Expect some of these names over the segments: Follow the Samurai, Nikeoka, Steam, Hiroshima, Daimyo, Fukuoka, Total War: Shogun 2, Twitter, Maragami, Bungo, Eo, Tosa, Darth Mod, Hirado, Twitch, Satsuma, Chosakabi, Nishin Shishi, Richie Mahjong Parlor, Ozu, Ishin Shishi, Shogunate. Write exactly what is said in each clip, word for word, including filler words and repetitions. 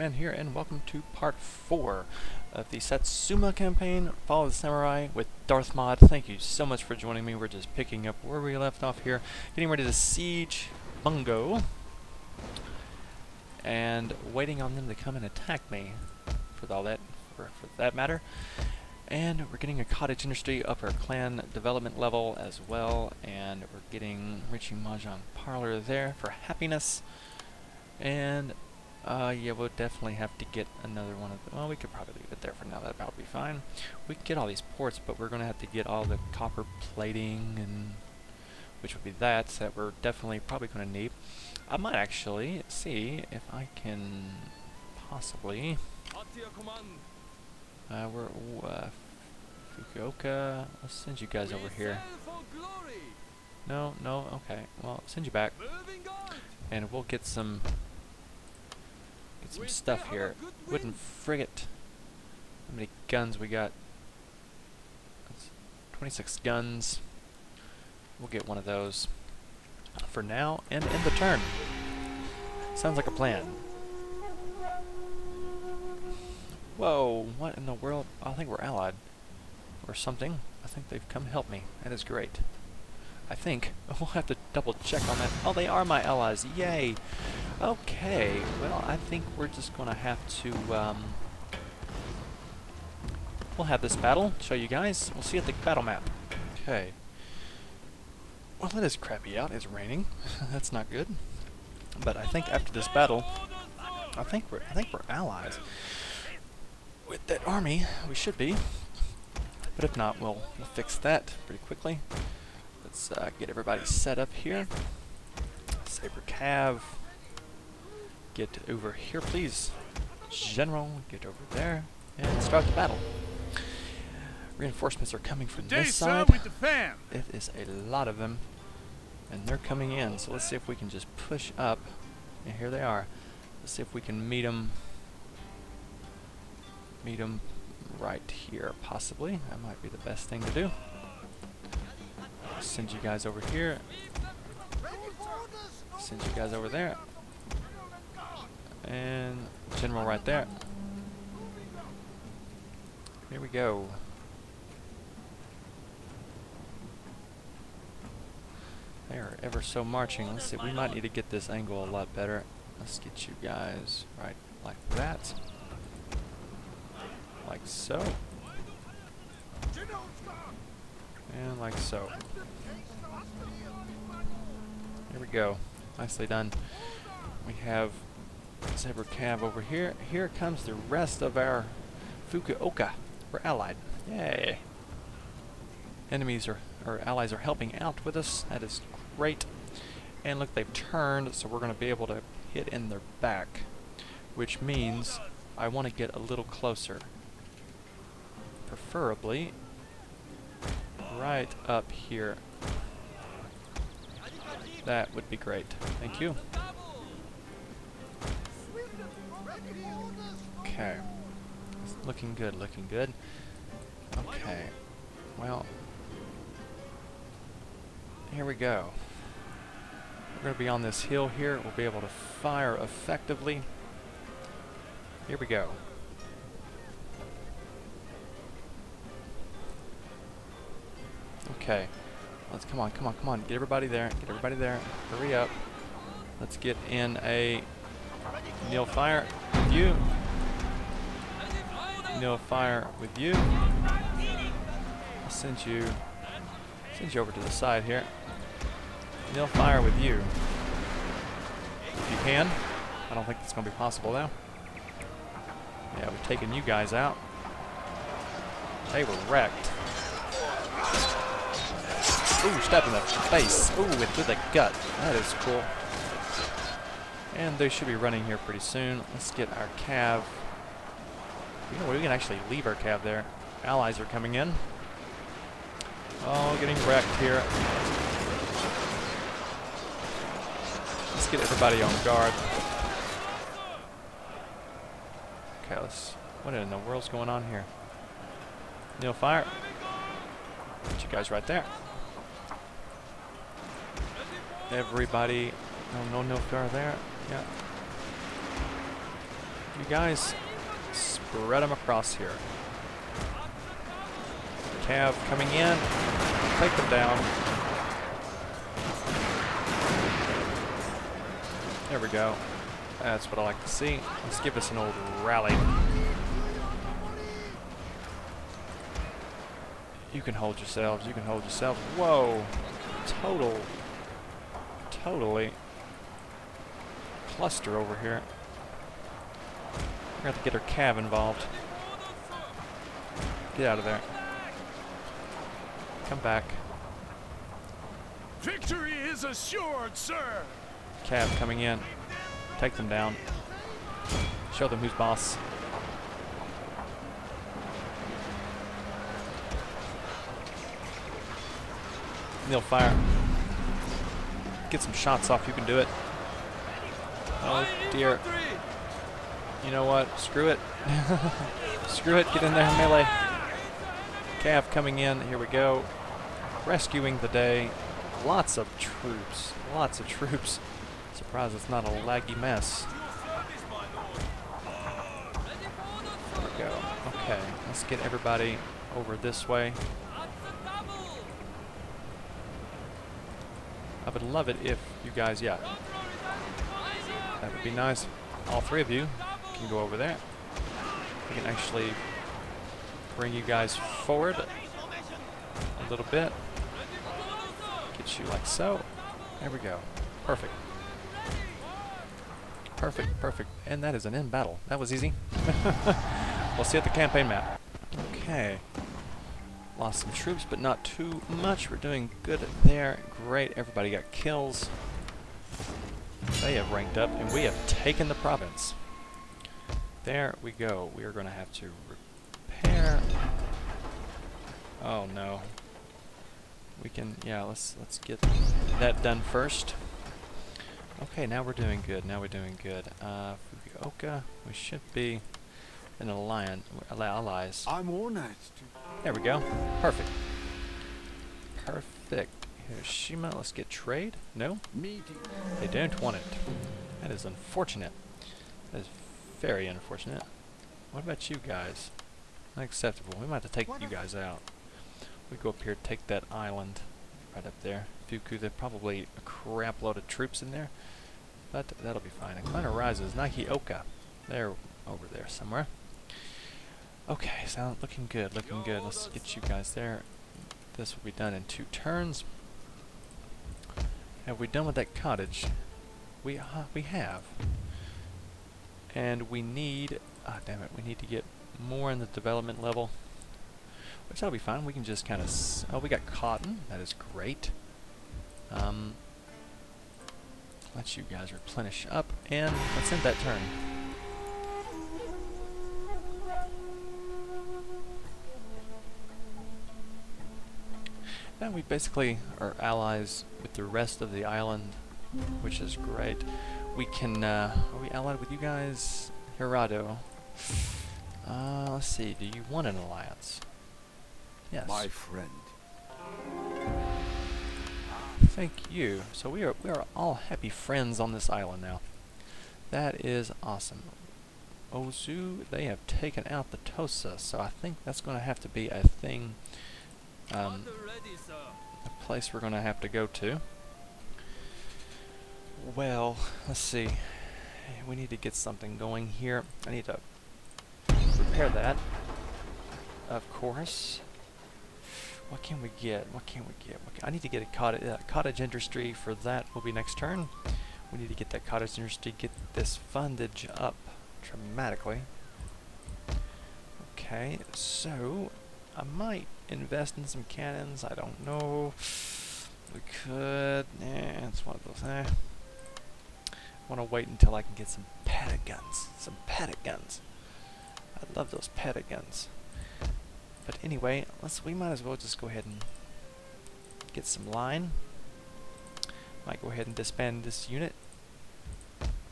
Man here, and welcome to part four of the Satsuma campaign, Follow the Samurai with Darth Mod. Thank you so much for joining me. We're just picking up where we left off here, getting ready to siege Bungo, and waiting on them to come and attack me, for all that, for, for that matter. And we're getting a cottage industry up our clan development level as well, and we're getting Richie Mahjong Parlor there for happiness, and Uh, yeah, we'll definitely have to get another one of them. Well, we could probably leave it there for now. That'll probably be fine. We can get all these ports, but we're going to have to get all the copper plating, and which would be that, that we're definitely probably going to need. I might actually see if I can possibly... Uh, we're... Uh, Fukuoka. I'll send you guys over here. No, no, okay. Well, I'll send you back. And we'll get some... Get some stuff here. Wooden frigate. How many guns we got? That's twenty-six guns. We'll get one of those for now and end the turn. Sounds like a plan. Whoa, what in the world? I think we're allied or something. I think they've come help me. That is great. I think. We'll have to double check on that. Oh, they are my allies. Yay. Okay. Well, I think we're just going to have to... Um, we'll have this battle. Show you guys. We'll see at the battle map. Okay. Well, it is crappy out. It's raining. That's not good. But I think after this battle, I think we're I think we're allies with that army. We should be. But if not, we'll, we'll fix that pretty quickly. Let's uh, get everybody set up here. Sabre Cav. Get over here, please. General, get over there. And start the battle. Reinforcements are coming from this side. It is a lot of them. And they're coming in. So let's see if we can just push up. And here they are. Let's see if we can meet them. Meet them right here, possibly. That might be the best thing to do. Send you guys over here. Send you guys over there. And general right there. Here we go. They are ever so marching. Let's see, we might need to get this angle a lot better. Let's get you guys right like that. Like so. And like so. There we go. Nicely done. We have Sabre Cav over here. Here comes the rest of our Fukuoka. We're allied. Yay. Enemies are, or allies are helping out with us. That is great. And look, they've turned, so we're going to be able to hit in their back. Which means I want to get a little closer. Preferably... right up here. That would be great. Thank you. Okay. Looking good, looking good. Okay. Well. Here we go. We're going to be on this hill here. We'll be able to fire effectively. Here we go. Okay, let's come on, come on, come on. Get everybody there, get everybody there. Hurry up. Let's get in a nil fire with you. Nil fire with you. I'll send you, send you over to the side here. Nil fire with you. If you can. I don't think that's going to be possible though. Yeah, we're taking you guys out. They were wrecked. Ooh, stab in the face. Ooh, into the gut. That is cool. And they should be running here pretty soon. Let's get our cav. You know, we can actually leave our cav there. Allies are coming in. Oh, getting wrecked here. Let's get everybody on guard. Okay, let's... What in the world's going on here? Nil fire. Get you guys right there. Everybody, no, no, no, guard there. Yeah. You guys spread them across here. Cav coming in. Take them down. There we go. That's what I like to see. Let's give us an old rally. You can hold yourselves. You can hold yourselves. Whoa. Total. Totally. Cluster over here. We're going to have to get our cab involved. Get out of there. Come back. Victory is assured, sir. Cab coming in. Take them down. Show them who's boss. They'll fire. Get some shots off, you can do it. Oh dear. You know what? Screw it. Screw it, get in there, melee. Cav coming in, here we go. Rescuing the day. Lots of troops. Lots of troops. Surprised it's not a laggy mess. There we go. Okay, let's get everybody over this way. I would love it if you guys, yeah. That would be nice. All three of you can go over there. We can actually bring you guys forward a little bit. Get you like so. There we go. Perfect. Perfect, perfect. And that is an end battle. That was easy. We'll see at the campaign map. Okay. Lost some troops, but not too much. We're doing good there. Great. Everybody got kills. They have ranked up, and we have taken the province. There we go. We are going to have to repair. Oh, no. We can, yeah, let's, let's get that done first. Okay, now we're doing good. Now we're doing good. Uh, Fukuoka, we should be an alliance. Allies. I'm organized. There we go. Perfect. Perfect. Hiroshima, let's get trade. No? They don't want it. That is unfortunate. That is very unfortunate. What about you guys? Not acceptable. We might have to take you guys out. We go up here, take that island right up there. Fuku, there's probably a crap load of troops in there. But that'll be fine. Incline arises. Nikeoka. They're over there somewhere. Okay, so looking good, looking good. Let's get you guys there. This will be done in two turns. Have we done with that cottage? We uh, we have. And we need, ah, oh damn it, we need to get more in the development level. Which that'll be fine. We can just kind of, oh, we got cotton. That is great. Um, let you guys replenish up, and let's end that turn. Now we basically are allies with the rest of the island, which is great. We can, uh, are we allied with you guys? Hirado. Uh, let's see, do you want an alliance? Yes. My friend. Thank you. So we are, we are all happy friends on this island now. That is awesome. Ozu, they have taken out the Tosa, so I think that's going to have to be a thing. Um, a place we're going to have to go to. Well, let's see. We need to get something going here. I need to repair that. Of course. What can we get? What can we get? What can I need to get a cottage, uh, cottage industry for that will be next turn. We need to get that cottage industry, get this fundage up dramatically. Okay, so I might invest in some cannons, I don't know. We could, eh, it's one of those, eh. I want to wait until I can get some patagons, some patagons. I love those patagons. But anyway, let's, we might as well just go ahead and get some line. Might go ahead and disband this unit.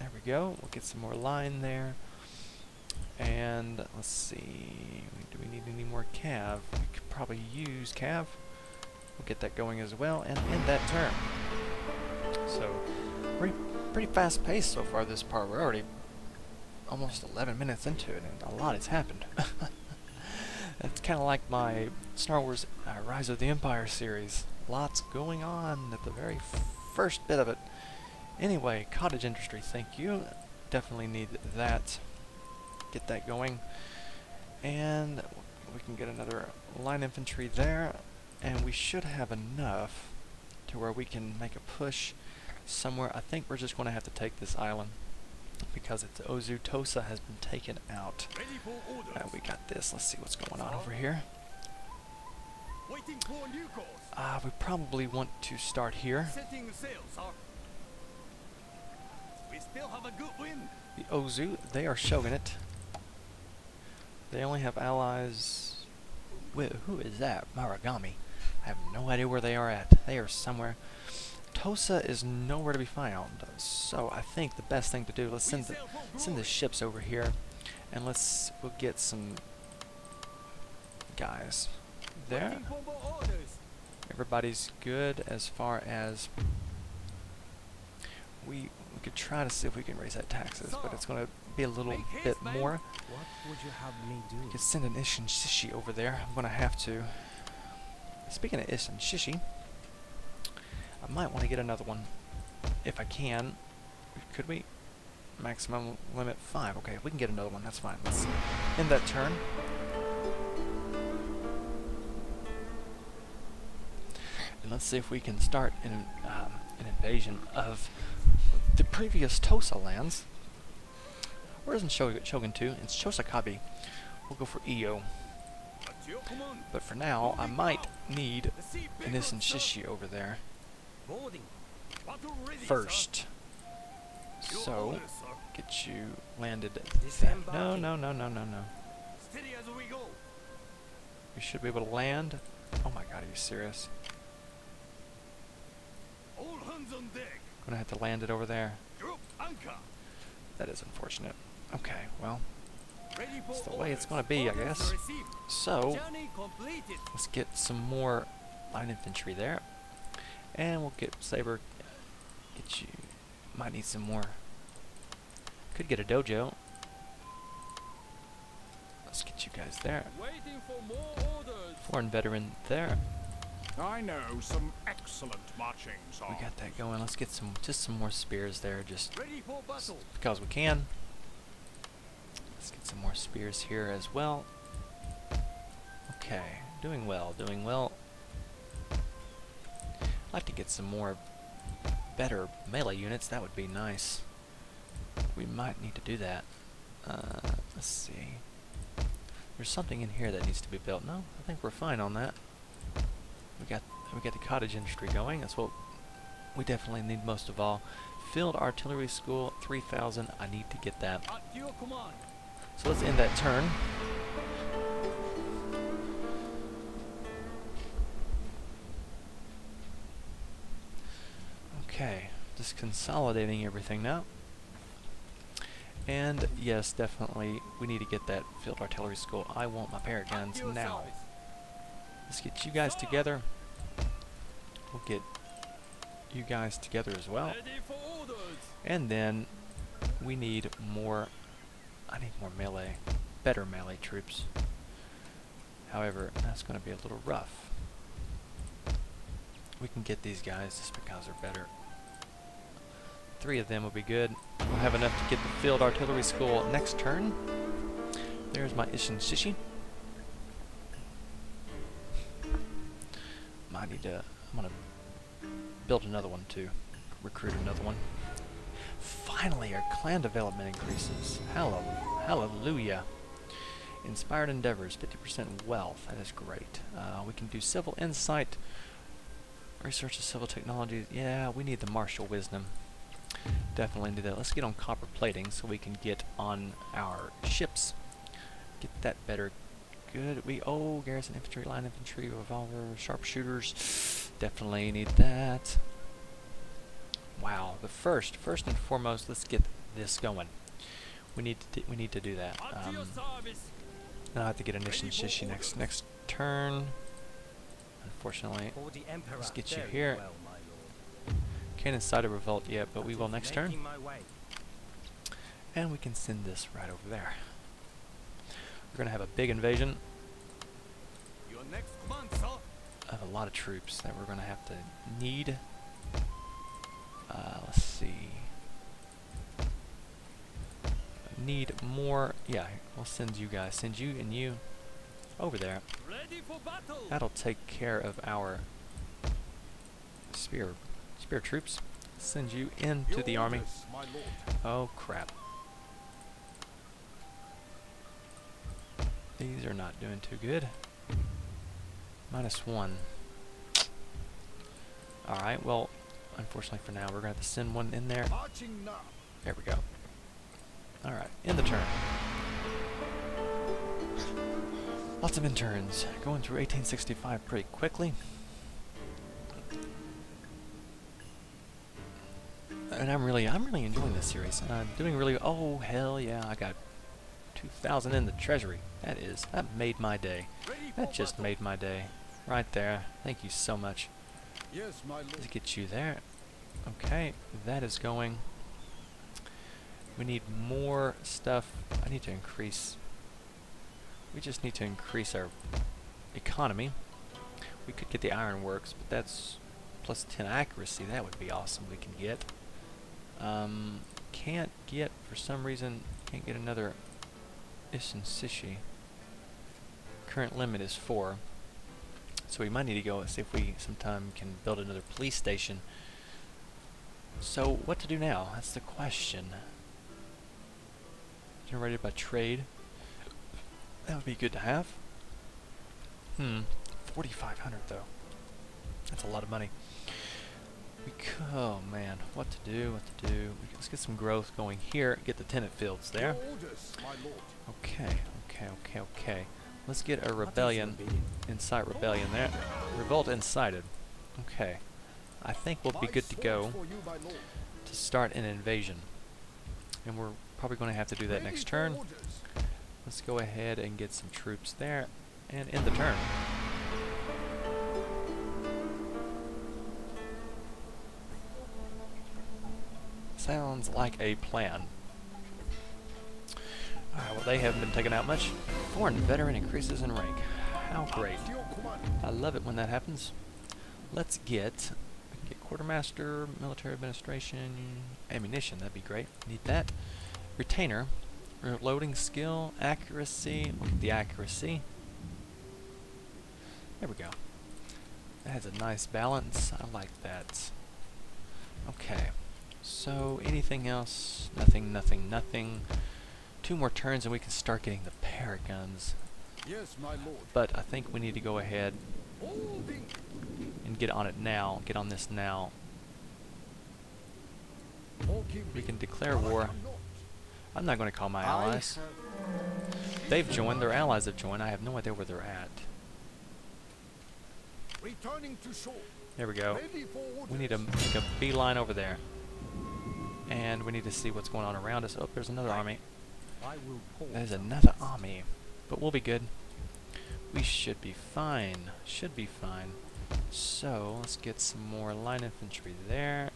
There we go, we'll get some more line there. And let's see, do we need any more cav? We could probably use cav. We'll get that going as well and end that turn. So, pretty, pretty fast paced so far this part. We're already almost eleven minutes into it, and a lot has happened. It's kind of like my Star Wars uh, Rise of the Empire series. Lots going on at the very first bit of it. Anyway, cottage industry, thank you. Definitely need that. Get that going. And we can get another line infantry there. And we should have enough to where we can make a push somewhere. I think we're just going to have to take this island, because it's Ozu. Tosa has been taken out. Uh, we got this. Let's see what's going on over here. Uh, we probably want to start here. We still have a good win. The Ozu, they are shogunate. They only have allies. Wait, who is that? Maragami. I have no idea where they are at. They are somewhere. Tosa is nowhere to be found, so I think the best thing to do, let's send the, send the ships over here, and let's we'll get some guys there. Everybody's good as far as we we could try to see if we can raise that taxes, but it's going to be a little bit more. What would you have me do? We could send an Ishin Shishi over there. I'm going to have to. Speaking of Ishin Shishi, I might want to get another one if I can. Could we? Maximum limit five. Okay, we can get another one. That's fine. Let's end that turn. And let's see if we can start an, um, an invasion of the previous Tosa lands. Where isn't Shogun two? It's Chosakabi. We'll go for Eo. But for now, I might need an Ishin Shishi over there first. So, get you landed. No, no, no, no, no, no. We should be able to land. Oh my god, are you serious? Gonna have to land it over there. That is unfortunate. Okay, well, it's the way it's gonna be, I guess. So, let's get some more line infantry there. And we'll get Sabre. Get you. Might need some more. Could get a dojo. Let's get you guys there. For more foreign veteran there. I know some excellent marching songs. We got that going. Let's get some, just some more spears there, just because we can. Let's get some more spears here as well. Okay, doing well, doing well. I'd like to get some more better melee units. That would be nice. We might need to do that. Uh, let's see. There's something in here that needs to be built. No, I think we're fine on that. We got we got the cottage industry going. That's what we definitely need most of all. Field artillery school, three thousand. I need to get that. So let's end that turn. Okay, just consolidating everything now. And yes, definitely, we need to get that field artillery school. I want my parrot guns now. Let's get you guys together. We'll get you guys together as well. And then we need more. I need more melee, better melee troops. However, that's going to be a little rough. We can get these guys just because they're better. Three of them will be good. We'll have enough to get the field artillery school next turn. There's my Ishin Shishi. Might need to. I'm gonna build another one too. Recruit another one. Finally, our clan development increases. Hallel hallelujah. Inspired endeavors, fifty percent wealth. That is great. Uh, we can do civil insight, research of civil technologies. Yeah, we need the martial wisdom. Definitely do that. Let's get on copper plating so we can get on our ships. Get that better. Good. We oh, garrison infantry, line infantry, revolver, sharpshooters. Definitely need that. Wow. The first, first and foremost, let's get this going. We need to we need to do that. Um, now I have to get Nishin Shishi next next turn. Unfortunately, let's get you here. Can't incite a revolt yet, but we will next turn. and we can send this right over there. We're gonna have a big invasion. Your next month, huh? I have a lot of troops that we're gonna have to need. Uh, let's see. Need more. Yeah, we'll send you guys. Send you and you over there. Ready for battle. That'll take care of our spear spear troops. Send you into Your the army. Orders, oh crap. These are not doing too good. Minus one. Alright, well, unfortunately for now, we're going to have to send one in there. There we go. Alright, end the turn. Lots of interns. Going through eighteen sixty-five pretty quickly. And I'm really, I'm really enjoying this series. And I'm doing really, oh hell yeah, I got two thousand in the treasury. That is, that made my day. That just made my day. Right there. Thank you so much. Yes, my lord. To get you there. Okay, that is going. We need more stuff. I need to increase. We just need to increase our economy. We could get the ironworks, but that's plus ten accuracy. That would be awesome. We can get. Um, can't get, for some reason, can't get another Ishin Shishi. Current limit is four. So we might need to go and see if we sometime can build another police station. So what to do now? That's the question. Generated by trade. That would be good to have. Hmm. forty-five hundred though. That's a lot of money. We could, oh man, what to do, what to do. Let's get some growth going here. Get the tenant fields there. Okay, okay, okay, okay. Let's get a rebellion, incite rebellion there. Revolt incited. Okay. I think we'll be good to go to start an invasion. And we're probably going to have to do that next turn. Let's go ahead and get some troops there and end the turn. Sounds like a plan. Alright, well they haven't been taken out much. Foreign veteran increases in rank. How great. I love it when that happens. Let's get, we can get quartermaster, military administration, ammunition, that'd be great. Need that. Retainer, reloading skill, accuracy, look at the accuracy. There we go. That has a nice balance, I like that. Okay, so anything else? Nothing, nothing, nothing. Two more turns and we can start getting the paragons. Yes, my lord. But I think we need to go ahead and get on it now. Get on this now. We can declare war. I'm not going to call my allies. They've joined. Their allies have joined. I have no idea where they're at. There we go. We need to make a beeline over there. And we need to see what's going on around us. Oh, there's another army. There's another army, but we'll be good. We should be fine. Should be fine. So let's get some more line infantry there.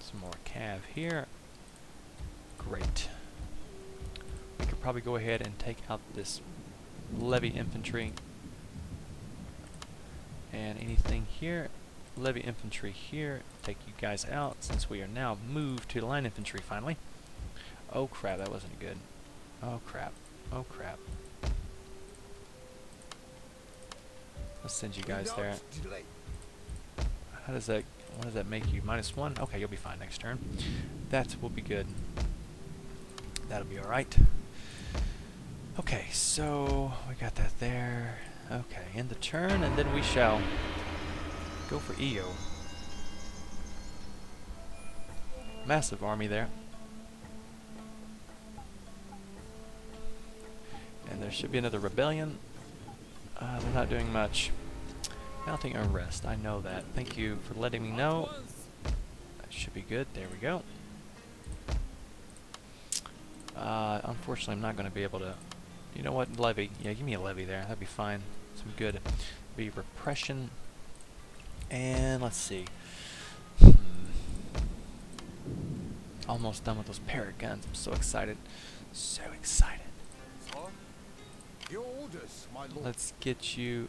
Some more cav here. Great. We could probably go ahead and take out this levy infantry. And anything here, levy infantry here. Take you guys out since we are now moved to line infantry finally. Oh crap, that wasn't good. Oh crap. Oh crap. Let's send you guys there. How does that, what does that make you? Minus one? Okay, you'll be fine next turn. That will be good. That'll be alright. Okay, so we got that there. Okay, end the turn, and then we shall go for Eo. Massive army there. And there should be another rebellion. Uh, they're not doing much. Mounting unrest, I know that. Thank you for letting me know. That should be good. There we go. Uh, unfortunately, I'm not going to be able to... You know what? Levy. Yeah, give me a levy there. That'd be fine. Some good. Be repression. And let's see. Hmm. Almost done with those parrot guns. I'm so excited. So excited. Your orders, my lord. Let's get you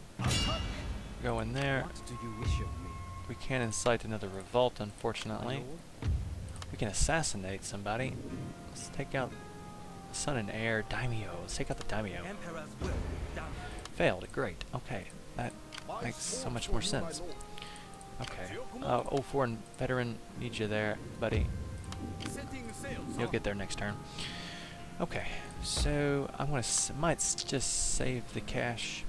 going there. What do you wish of me? We can't incite another revolt, unfortunately. We can assassinate somebody. Let's take out Sun and Air Daimyo. Let's take out the Daimyo. Failed. Great. Okay. That makes so much more sense. Okay. Uh, oh, foreign veteran, need you there, buddy. You'll get there next turn. Okay. So I'm gonna s might just save the cash.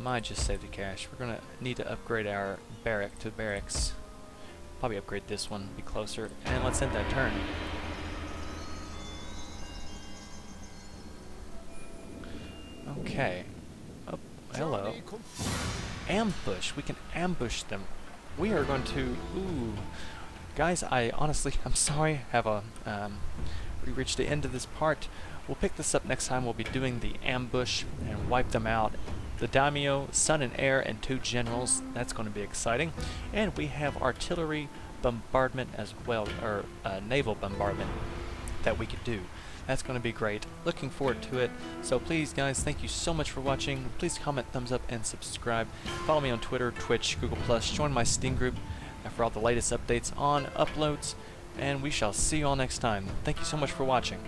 Might just save the cash. We're gonna need to upgrade our barrack to barracks. Probably upgrade this one, be closer, and let's end that turn. Okay. Oh, hello. Ambush. We can ambush them. We are going to. Ooh, guys. I honestly, I'm sorry. Have a. Um, we reached the end of this part. We'll pick this up next time. We'll be doing the ambush and wipe them out. The Daimyo, Sun and Air, and two generals. That's going to be exciting. And we have artillery bombardment as well, or uh, naval bombardment that we could do. That's going to be great. Looking forward to it. So please, guys, thank you so much for watching. Please comment, thumbs up, and subscribe. Follow me on Twitter, Twitch, Google+. Join my Steam group for all the latest updates on uploads. And we shall see you all next time. Thank you so much for watching.